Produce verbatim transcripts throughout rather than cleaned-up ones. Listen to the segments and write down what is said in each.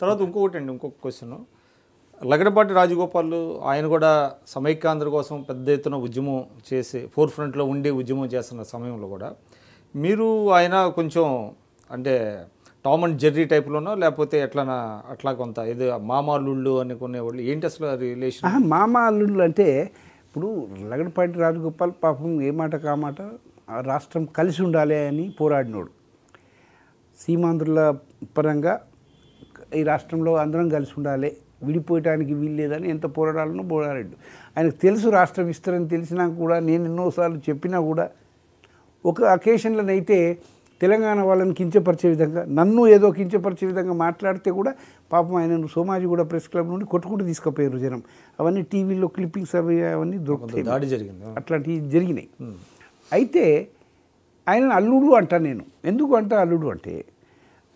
తర్వాత ఇంకొకటి అండి, ఇంకొక క్వశ్చన్. లగడపాటి రాజగోపాల్ ఆయన కూడా సమైక్యాంధ్ర కోసం పెద్ద ఎత్తున ఉద్యమం చేసి ఫోర్ ఫ్రంట్లో ఉండి ఉద్యమం చేస్తున్న సమయంలో కూడా మీరు ఆయన కొంచెం అంటే టామ్ అండ్ జెర్రీ టైప్లోనో లేకపోతే ఎట్లనా అట్లా కొంత ఇది మామాలుళ్ళు అనుకునేవాళ్ళు ఏంటి అసలు రిలేషన్? మామాలుళ్ళు అంటే ఇప్పుడు లగడపాటి రాజగోపాల్ పాపం ఏ మాట కామాట రాష్ట్రం కలిసి ఉండాలి అని పోరాడినోడు. సీమాంధ్రుల పరంగా ఈ రాష్ట్రంలో అందరం కలిసి ఉండాలి, విడిపోయటానికి వీల్లేదని ఎంత పోరాడాలనో పోరాడాడు. ఆయనకు తెలుసు రాష్ట్ర విస్తరణ తెలిసినా కూడా, నేను ఎన్నోసార్లు చెప్పినా కూడా, ఒక అకేషన్లనైతే తెలంగాణ వాళ్ళని కించపరిచే విధంగా, నన్ను ఏదో కించపరిచే విధంగా మాట్లాడితే కూడా పాపం ఆయనను సోమాజిగూడ ప్రెస్ క్లబ్ నుండి కొట్టుకుంటూ తీసుకుపోయారు జనం. అవన్నీ టీవీలో క్లిప్పింగ్స్ అవి అవన్నీ దొరుకుతాయి, దాడి జరిగింది, అట్లాంటివి జరిగినాయి. అయితే ఆయనను అల్లుడు అంట నేను. ఎందుకు అంట అల్లుడు అంటే,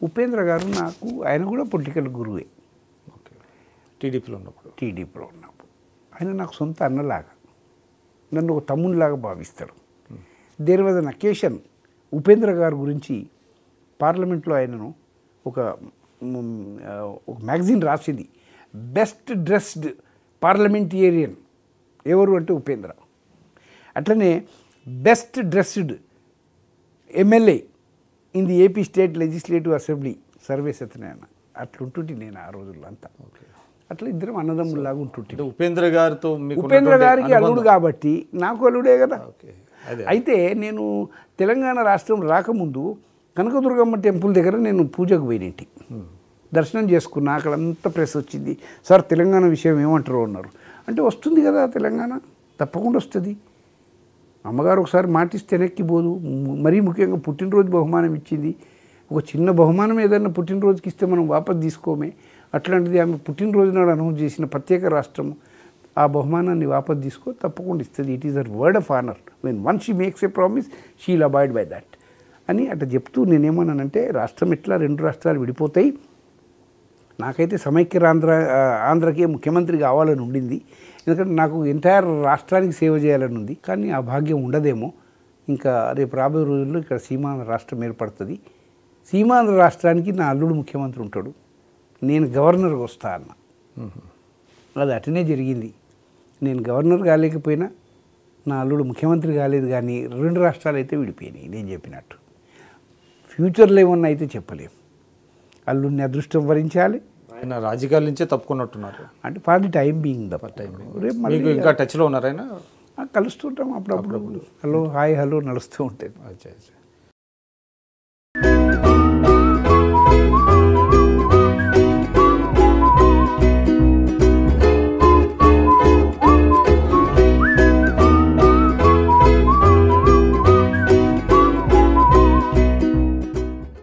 ఉపేంద్ర గారు నాకు, ఆయన కూడా పొలిటికల్ గురువే. ఓకే, టీడీపీలో ఉన్నప్పుడు టీడీపీలో ఉన్నప్పుడు ఆయన నాకు సొంత అన్నలాగా, నన్ను ఒక తమ్మునిలాగా భావిస్తాడు. There was an occasion, Upendra గారి గురించి పార్లమెంట్లో ఆయనను ఒక ఒక మ్యాగజైన్ రాసింది, బెస్ట్ డ్రెస్డ్ పార్లమెంటేరియన్ ఎవరు అంటే ఉపేంద్ర. అట్లనే best dressed MLA in the AP state legislative assembly survey Satyanarayana. అట్లుంటుంటే నేను ఆ రోజుల్లో అంతా అట్లా ఇద్దరం అన్నదమ్ములాగా ఉంటుంటే, ఉపేంద్ర గారితో ఉపేంద్ర గారికి అల్లుడు కాబట్టి నాకు అల్లుడే కదా. అయితే నేను తెలంగాణ రాష్ట్రం రాకముందు కనకదుర్గమ్మ టెంపుల్ దగ్గర నేను పూజకు పోయినట్టి, దర్శనం చేసుకున్నా. అక్కడ అంతా ప్రెస్ వచ్చింది, సార్ తెలంగాణ విషయం ఏమంటారు అన్నారు. అంటే వస్తుంది కదా తెలంగాణ, తప్పకుండా వస్తుంది, అమ్మగారు ఒకసారి మాటిస్తే వెనక్కిపోదు. మరీ ముఖ్యంగా పుట్టినరోజు బహుమానం ఇచ్చింది, ఒక చిన్న బహుమానం ఏదైనా పుట్టినరోజుకి ఇస్తే మనం వాపసు తీసుకోమే, అట్లాంటిది ఆమె పుట్టినరోజు నాడు అనౌన్స్ చేసిన ప్రత్యేక రాష్ట్రము, ఆ బహుమానాన్ని వాపసు తీసుకో, తప్పకుండా ఇస్తుంది. It is R word of honour, when one she makes a promise she'll abide by that అని అట్లా చెప్తూ, నేనేమన్నానంటే రాష్ట్రం ఎట్లా రెండు రాష్ట్రాలు విడిపోతాయి, నాకైతే సమైక్య ఆంధ్ర ఆంధ్రకే ముఖ్యమంత్రి కావాలని ఉండింది, ఎందుకంటే నాకు ఎంటైర్ రాష్ట్రానికి సేవ చేయాలని ఉంది, కానీ ఆ భాగ్యం ఉండదేమో. ఇంకా రేపు రాబోయే రోజుల్లో ఇక్కడ సీమాంధ్ర రాష్ట్రం ఏర్పడుతుంది, సీమాంధ్ర రాష్ట్రానికి నా అల్లుడు ముఖ్యమంత్రి ఉంటాడు, నేను గవర్నర్గా వస్తా అన్న. అది అటనే జరిగింది, నేను గవర్నర్ కాలేకపోయినా నా అల్లుడు ముఖ్యమంత్రి కాలేదు, కానీ రెండు రాష్ట్రాలు అయితే విడిపోయినాయి నేను చెప్పినట్టు. ఫ్యూచర్లో ఏమన్నా అయితే చెప్పలేము, అల్లుడిని అదృష్టం వరించాలి. ఆయన రాజకీయాల నుంచే తప్పుకున్నట్టున్నారు అంటే for the time being the for time being. ఇంకా టచ్లో ఉన్నారైనా కలుస్తుంటాం అప్పుడప్పుడు, హలో హాయ్ హలో నడుస్తూ ఉంటాయి.